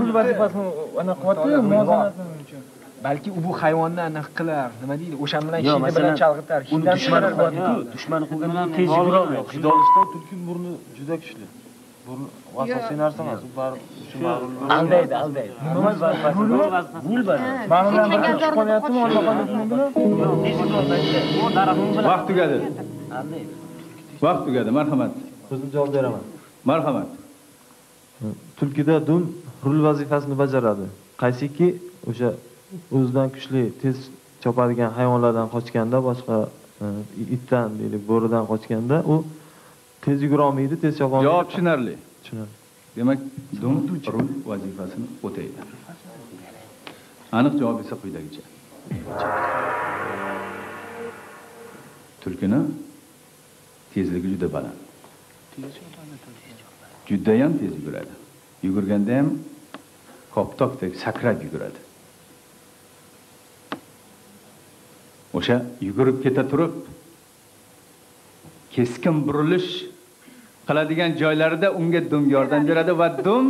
rol vazifasini ana quvvatli muvozanatni uchun. Balki u bu hayvonni aniq qilar, nima deydi, o'sha bilan shida bilan chalg'itar, shida dushmani qo'yadi-ku, dushmani qo'ygandan tez yuguradi. Qidolishda tulki burni juda kuchli. Burni asosiy narsa emas, u baribir aldaydi, aldaydi. Nima vazifasi? Rol vazifasi. Ma'lumotni hech qo'yatmi, olmaqonda. Vaqt tugadi. Aldaydi. Vaqt tugadi, marhamat. O'zim javob beraman. Marhamat. Turkiyada dum rol vazifasini bajaradi. Qaysiki o'sha o'zidan kuchli, tez chopadigan hayvonlardan qochganda, boshqa itdan deylik, bo'ridan qochganda u tez yugura olmaydi, tez chopa olmaydi. Javob tushunarli. Tushunarli. Demak, dum rol vazifasini o'taydi. Aniq javob esa quyidagicha. Tulkini tezligi juda baland. Juda ham tez yuguradi. Yugurganda ham koptokdek sakrab yuguradi. O'sha yugurib keta turib keskin burilish qiladigan joylarida unga dum yordam beradi va dum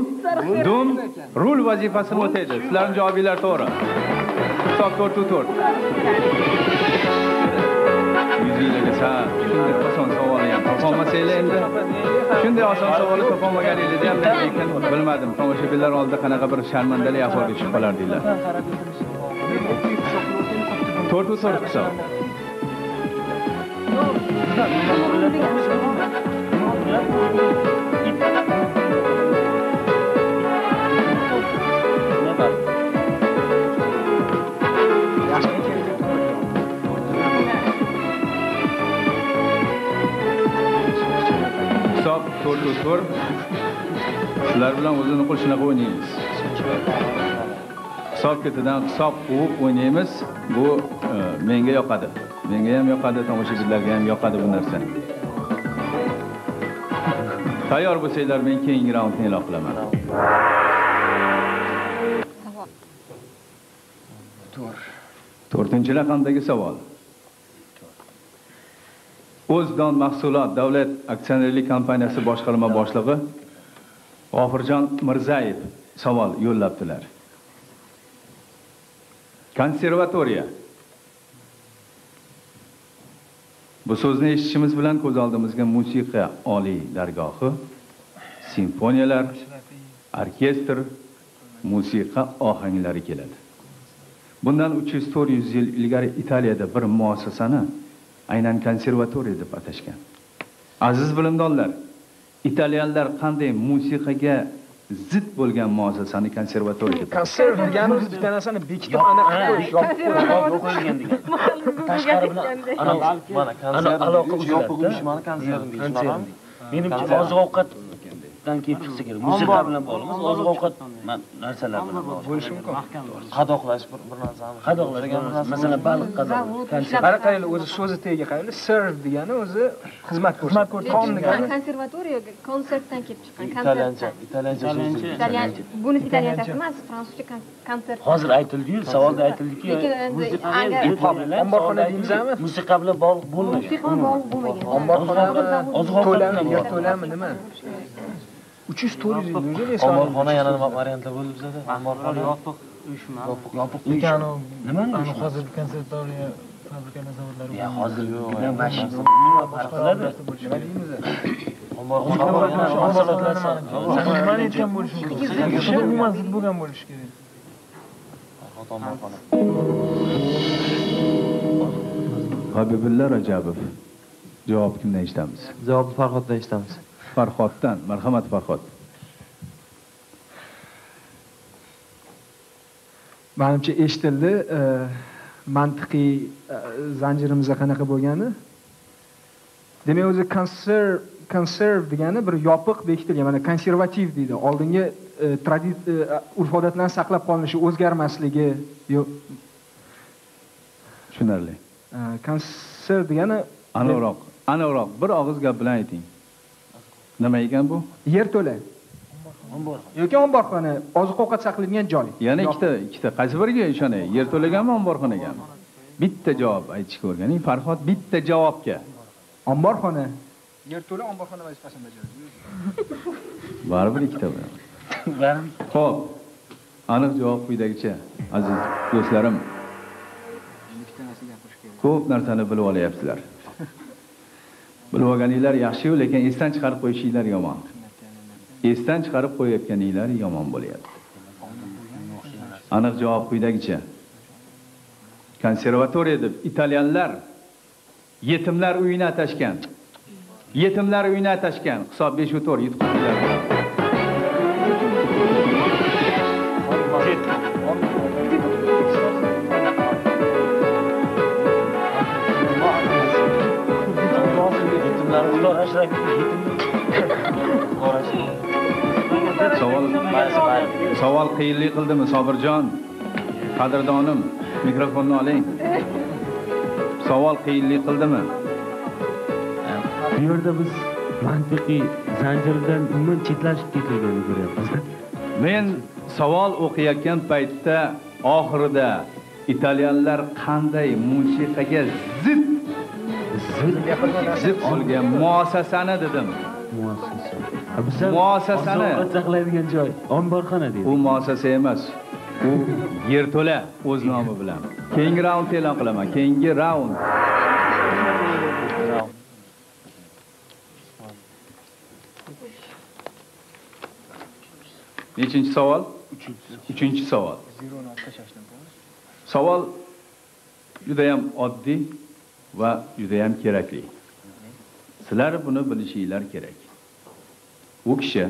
dum rol vazifasini o'taydi. Sizlarning javoblar to'g'ri. Hisob to'rt to'rt. Yuzingizga sog'. Shunday oson savolni ham topolmasanglar endi. Shunday oson savolni topolmaganingizda ham lekin bilmadim. Tomoshabinlar oldida qanaqa bir sharmandalik ahvolga tushib qolardinglar. to'rt to'rt hisob. Hisob to'rt to'rt. Sizlar bilan o'zini qo'shnaqa o'ynaymiz. Hisob ketidan hisob quvib o'ynaymiz. Bu menga yoqadi. Menga ham yoqadi, tomoshabinlarga ham yoqadi bu narsa. Tayyor bo'lsanglar, men keyingi raundni e'lon qilaman. Savol. to'rt. to'rtinchi raqamdagi savol. O'zdon mahsulot davlat aksionerlik kompaniyasi boshqarma boshlig'i G'ofirjon Mirzayev savol yo'llabdilar. Konservatoriya. Bu so'zni eshitishimiz bilan ko'z oldimizga musiqa oliy dargohi, simfoniyalar, orkestr, musiqa ohanglari keladi. Bundan uch yuz to'rt yuz yil ilgari Italiyada bir muassasani aynan konservatoriya deb atashgan. Aziz bilimdonlar, italyanlar qanday musiqaga zid bo'lgan muassasani konservatoriya deb. Konserv deganimiz bitta narsani bekitib aniq qo'yish, yopib qo'ygan degan. Tashqari bilan ana mana aloqa yopib qo'yishmani konserv deyishmagan. Menimcha oziq-ovqatdan kelib chiqsa kerak. Musiqa bilan bog'liq, oziq-ovqat narsalar bilan bo'lishi mumkin. Qadoqlash bir narsani. Qadoqlar deganimiz masalan baliq qadoq. Qara qaraylik, o'zi so'zi tagiga qaraylik, serv degani o'zi xizmat ko'rsatish. Qon degani konservatoriyaga konsertdan kelib chiqqan. Italyancha, italyancha so'zi. Italyancha. Buni italyanchasi emas, fransuzcha konsert. Hozir aytildi-ku, savolda aytildi-ku. Omborxona deymizmi? Musiqa bilan bog'liq bo'lmaydi. Musiqa bog'liq bo'lmagan. Omborxona oziq-ovqat to'lami nima? uch yuz to'rt yuz yildan beri omborxona yana nima variantlar bo'ldi bizda? Omborxona yopiq uyushma. Yopiq uyushma. Nima? Hozir konservatoriya fabrikalar zavodlari. Ya hozir yo'q. Nima farq qiladi? Nima deymiz? Omborxona omborxonalar nima? Nima aytgan bo'lishi kerak? Shu umuman zid bo'lgan bo'lishi kerak. Habibulla Rajabov. Javob kimdan eshitamiz? Javob Farhoddan eshitamiz. Farhoddan. Marhamat Farhod. Menimcha eshitildi, mantiqiy zanjirimizda qanaqa bo'lgani. Demak, o'zi konserv, konserv degani bir yopiq bekitilgan, mana konservativ deydi. Oldingi traditsiya, urf-odatlarni saqlab qolinishi, o'zgarmasligi yo'q. Tushunarli. Konserv degani aniqroq, aniqroq bir og'iz gap bilan ayting. Nima ekan bu? Yer to'la. Omborxona. Yo'q, omborxona, oziq-ovqat saqlanadigan joy. Yana ikkita, ikkita qaysi biriga ishonay? Yer to'laganmi, omborxonagami? Bitta javob aytishga o'rganing, Farhod, bitta javobga. Omborxona. Yer to'la omborxona vazifasini bajaradi. Baribir ikkita bo'ladi. Baribir. Xo'p. Aniq javob quyidagicha, aziz do'stlarim. Ikkita narsa gapirish kerak. Ko'p narsani bilib olyapsizlar. Bilib olganinglar yaxshi-yu, lekin esdan chiqarib qo'yishinglar yomon. Esdan chiqarib qo'yayotganinglar yomon bo'lyapti. Aniq javob quyidagicha. Konservatoriya deb italyanlar yetimlar uyini atashgan. Yetimlar uyini atashgan. Hisob besh to'rt yutqizdilar. Savol savol qiyinlik qildimi Sobirjon? Qadrdonim, mikrofonni oling. Savol qiyinlik qildimi? Bu yerda biz mantiqiy zanjirdan umuman chetlashib ketilganini ko'ryapmiz. Men savol o'qiyotgan paytda oxirida italyanlar qanday musiqaga zid zid bo'lgan muassasani dedim. Muassasa. Muassasani saqlaydigan joy, omborxona deydi. U muassasa emas. U yerto'la o'z nomi bilan. Keyingi raund e'lon qilaman. Keyingi raund. Nechinchi savol? uchinchi savol. Savol juda ham oddiy va juda ham kerakli. Sizlar buni bilishinglar kerak. U kishi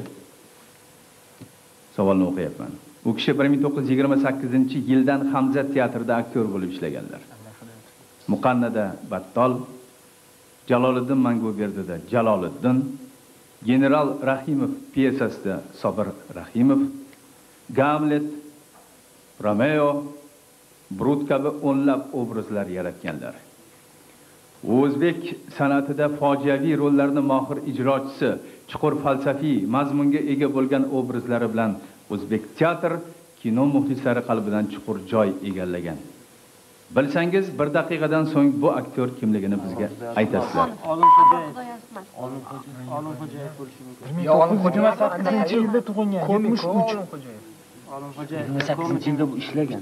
savolni o'qiyapman. U kishi bir ming to'qqiz yuz yigirma sakkizinchi yildan Hamza teatrida aktyor bo'lib ishlaganlar. Muqannada Battol, Jaloliddin Mangoberdida Jaloliddin, General Rahimov pyesasida Sobir Rahimov, Gamlet, Romeo, Brut kabi o'nlab obrazlar yaratganlar. O'zbek sanatida fojiaviy rollarni mohir ijrochisi, chuqur falsafiy mazmunga ega bo'lgan obrazlari bilan o'zbek teatr, kino muxlislari qalbidan chuqur joy egallagan. Bilsangiz, bir daqiqadan so'ng bu aktyor kimligini bizga aytasizlar. Olimxo'jayev bo'lishi mumkin. Yo, Olimxo'jayev sakkizinchi yilda tug'ilgan, yetmish uch. Olimxo'jayev yilda ishlagan.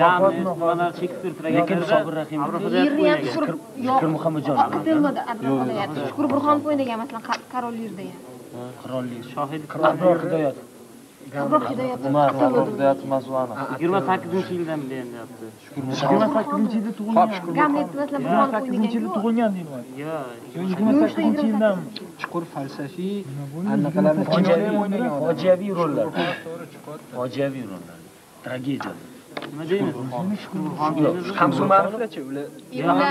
Gamni çekip turturagan. Sobir Rahimov. Yerni ham tushirib, Shukur Muhammadjonov. Oqtelmada Abdullaxo'jayev. Shukur Burxonov o'ynagan, masalan, Qarol yerda ham. Qirollik Shohid Qirol Hidoyat. Qirol Hidoyat. Qirol Hidoyat Mazlanov. yigirma sakkizinchi yildan beri endi. Shukur Muhammadjonov yigirma sakkizinchi yilda tug'ilgan. Gamni masalan Burxonov yigirma sakkizinchi yilda tug'ilgan deyman. Yo'q, yigirma sakkizinchi yildan chuqur falsafiy, anaqalarni fojiaviy rollar. Fojiaviy rollar. Tragediya. Nima deymiz? Hamsumanovlarchi ular.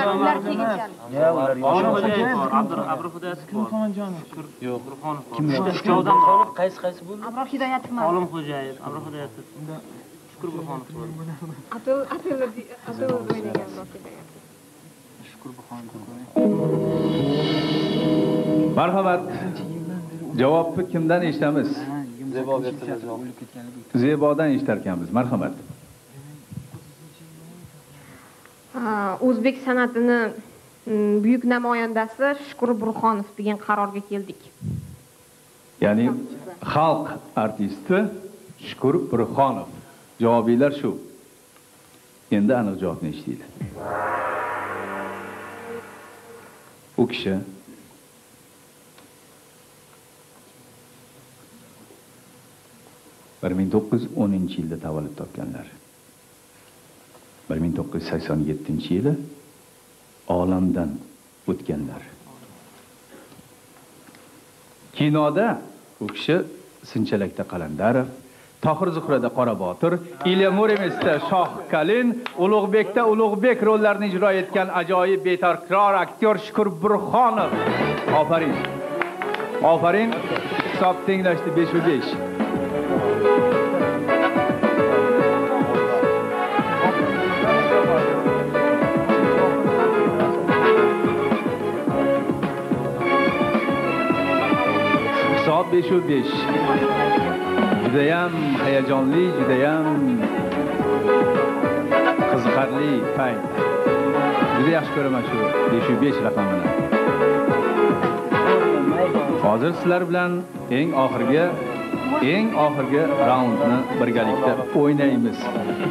Ular teginchalik. Ya, ular yo'q. Abdur Abruhidoyatov bor. Yo'q, Ruhonov bor. Kimda uchovdan qolib qaysi-qaysi bo'ldi? Abroh Hidoyatov bor. Olimxo'jayev, Abruhidoyatov. Unda Shukur Ruhonov bor. Ato Atola Atola o'ynagan Ruhonov. Shukur Ruhonov. Marhamat. Javobni kimdan eshitamiz? Zebo berdilar javob. Zebodan eshitarkanmiz. Marhamat. O'zbek sanatini büyük namoyandasi Shukur Burxonov degan qarorga keldik. Ya'ni xalq artisti Shukur Burxonov. Javoblar shu. Endi aniq javobni eshitaylik. U kishi bir ming to'qqiz yuz o'ninchi yilda tavallud topganlar. bir ming to'qqiz yuz sakson yettinchi yili olamdan o'tganlar. Kinoda u kishi Sinchilakda Qalandarov, Tohir Zuhrada Qorabotir, Ilya Murometsda Shoh Kalin, Ulug'bekda Ulug'bek rollarini ijro etgan ajoyib betakror aktyor Shukur Burxonov. Aferin. Aferin. Hisob tenglashdi besh besh. besh besh. Judayam hayajonli, judayam qiziqarli payt. Juda yaxshi ko'raman shu besh besh raqamini. Hozir sizlar bilan eng oxirgi eng oxirgi raundni birgalikda o'ynaymiz.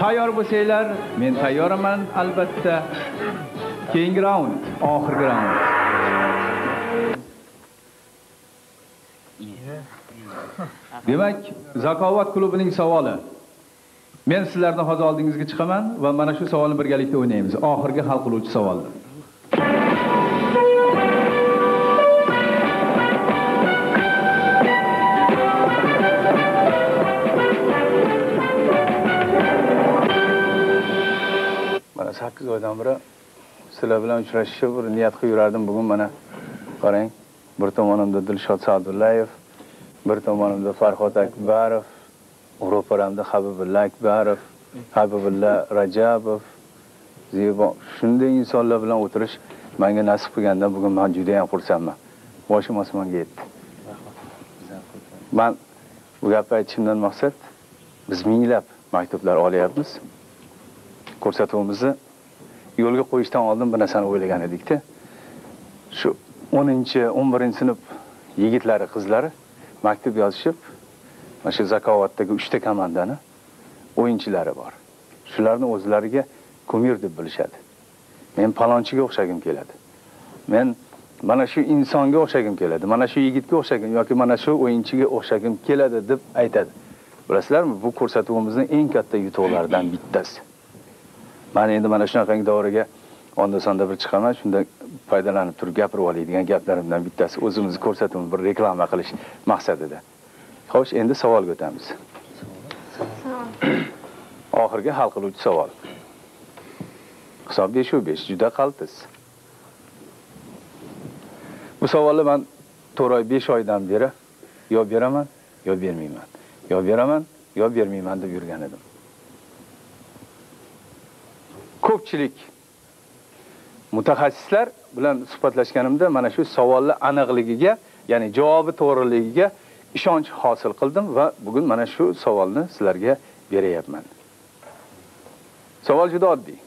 Tayyor bo'lsanglar, men tayyorman albatta. Keyingi raund, oxirgi raund. Demak, Zakovat klubining savoli. Men sizlarni hozir oldingizga chiqaman va mana shu savolni birgalikda o'ynaymiz. Oxirgi hal qiluvchi savoldir. Mana sakkiz oydan beri sizlar bilan uchrashishga bir niyat qilib yurardim. Bugun mana qarang, bir tomonimda Dilshod Sa'dullayev, bir tomonimda Farhod Akbarov, ro'paramda Habibulla Akbarov, Habibulla Rajabov, Zebo. Shunday insonlar bilan o'tirish menga nasib qilgandan bugun men juda ham xursandman. Boshim osmonga yetdi. Men bu gapni aytishimdan maqsad, biz minglab maktublar olyapmiz. Ko'rsatuvimizni yo'lga qo'yishdan oldin bir narsani o'ylagan edik-da. Shu o'ninchi, o'n birinchi sinf yigitlari, qizlari maktub yozishib, mana shu Zakovatdagi uchta komandani o'yinchilari bor. Shularni o'zlariga ko'mir deb bilishadi. Men palonchiga o'xshagim keladi. Men mana shu insonga o'xshagim keladi, mana shu yigitga o'xshagim yoki mana shu o'yinchiga o'xshagim keladi deb aytadi. Bilasizlarmi, bu ko'rsatuvimizning eng katta yutuqlaridan bittasi. Men endi mana shunaqangi davraga onda-sonda bir chiqaman, shunda foydalanib turib gapirib oladigan gaplarimdan bittasi o'zimizni ko'rsatuvimiz bir reklama qilish maqsadida. Xo'sh, endi savolga o'tamiz. Oxirgi hal qiluvchi savol. Hisob besh besh, juda qaltis. Bu savolni men to'rt oy besh oydan beri yo beraman, yo bermayman. Yo beraman, yo bermayman deb yurgan edim. Ko'pchilik mutaxassislar bilan suhbatlashganimda mana shu savollar aniqligiga, ya'ni javobi to'g'riligiga ishonch hosil qildim va bugun mana shu savolni sizlarga berayapman. Savol juda oddiy.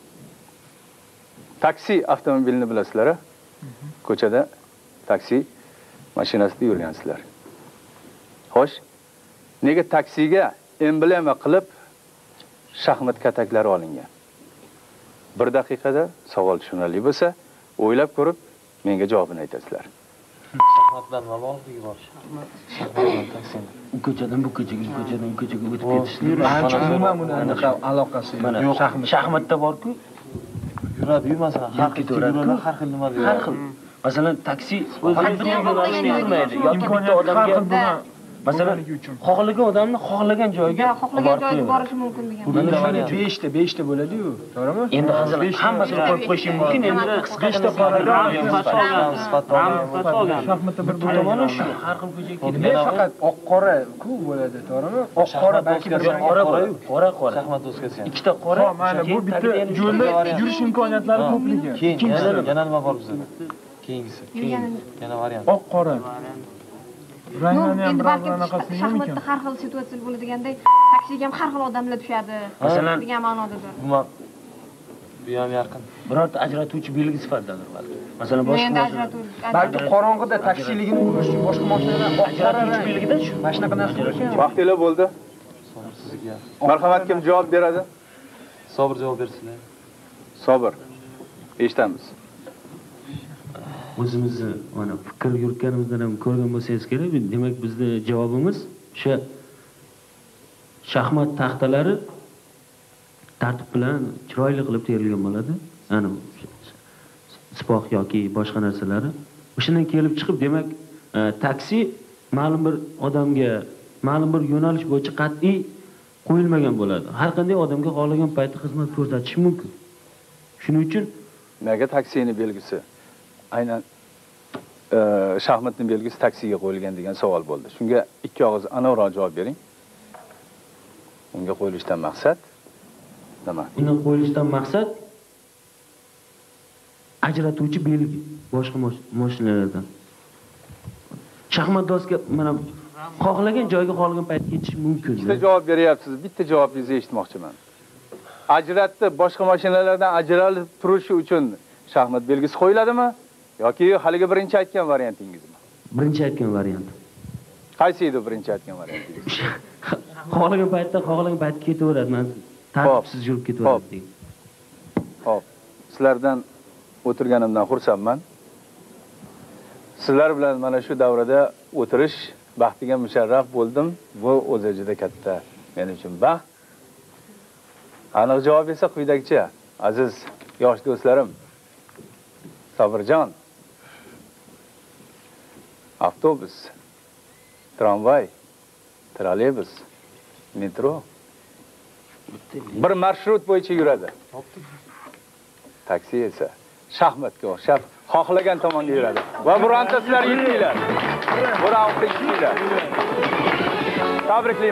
Taksi avtomobilini bilasizlar, ko'chada taksi mashinasida yurgansizlar. Xo'sh, nega taksiga emblema qilib shaxmat kataklari olingan? Bir daqiqada savol tushunarli bo'lsa, o'ylab ko'rib menga javobini aytasizlar. Shaxmatdan nima bog'i bor? Ko'chadan bu ko'chaga, ko'chadan bu ko'chaga o'tib ketishdir. Hech umuman uning aloqasi yo'q. Shaxmatda bor-ku. Yuradi, yurmasa, har xil turadi, har xil nima deydi. Har xil. Masalan, taksi o'zining bir yo'lini yurmaydi. Yoki bitta odamga masalan, xohlagan odamni xohlagan joyga olib borishi mumkin degan. Buni besh ta besh ta bo'ladi-yu, to'g'rimi? Endi hozir hammasini qo'yib qo'yishim mumkin. Endi besh ta qo'yilgan, sifat olgan. Shaxmatda bir tomoni shu, har xil ko'chaga ketadi. Men faqat oq-qora ku bo'ladi, to'g'rimi? Oq-qora balki bir qora-qorayu, qora-qora. Shaxmat o'zgacha. Ikkita qora, mana bu bitta yo'lda yurish imkoniyatlari ko'pligi. Keyin yana nima bor bizda? Keyingisi. Yana variant. Oq-qora. Endi balki shaxmatda har xil situatsiya bo'ladigandek, taksiga ham har xil odamlar tushadi degan ma'nodadir. Bu ham yaqin. Birorta ajratuvchi belgi sifatidadir balki. Masalan, boshqa balki qorong'ida taksiligini ko'rish, boshqa mashinadan ajratuvchi belgida shu mana shunaqa narsa ko'rish. Vaqtingiz bo'ldi. Sobir sizga. Marhamat, kim javob beradi? Sobir javob bersinlar. Sobir. Eshitamiz. O'zimizni mana fikr yuritganimizdan ham ko'rgan bo'lsangiz kerak, demak bizda javobimiz o'sha shaxmat taxtalari tartib bilan chiroyli qilib terilgan bo'ladi. Ana sipoh yoki boshqa narsalari. O'shandan kelib chiqib, demak, taksi ma'lum bir odamga, ma'lum bir yo'nalish bo'yicha qat'iy qo'yilmagan bo'ladi. Har qanday odamga xohlagan paytda xizmat ko'rsatish mumkin. Shuning uchun nega taksining belgisi aynan shaxmatning belgisi taksiga qo'yilgan degan savol bo'ldi. Shunga ikki og'iz aniqroq javob bering. Unga qo'yilishdan maqsad nima? Uni qo'yilishdan maqsad ajratuvchi belgi boshqa mashinalardan. Shaxmat do'stga mana xohlagan joyga xohlagan paytda ketish mumkin. Bitta javob beryapsiz, bitta javobingizni eshitmoqchiman. Ajratdi, boshqa mashinalardan ajralib turishi uchun shaxmat belgisi qo'yiladimi? Yoki haliga birinchi aytgan variantingizmi? Birinchi aytgan variant. Qaysi edi birinchi aytgan variantingiz? Xohlagan paytda, xohlagan paytda ketaveradi, men tartibsiz yurib ketaveradi deng. Xo'p, sizlardan o'tirganimdan xursandman. Sizlar bilan mana shu davrada o'tirish baxtiga musharraf bo'ldim. Bu o'zi juda katta men uchun baxt. Aniq javob esa quyidagicha. Aziz yosh do'stlarim, Sobirjon, avtobus, tramvay, trolleybus, metro bir marshrut bo'yicha yuradi. Taksi esa shaxmatga o'xshab xohlagan tomonga yuradi. Va burontasizlar yetdinglar. Burontasizlar. Tabriklayman.